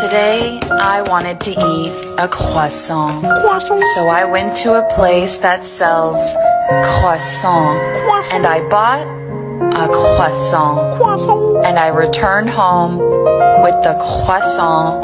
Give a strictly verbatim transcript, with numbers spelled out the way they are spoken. Today, I wanted to eat a croissant. Croissant. So I went to a place that sells croissant. Croissant. And I bought a croissant. Croissant. And I returned home with the croissant.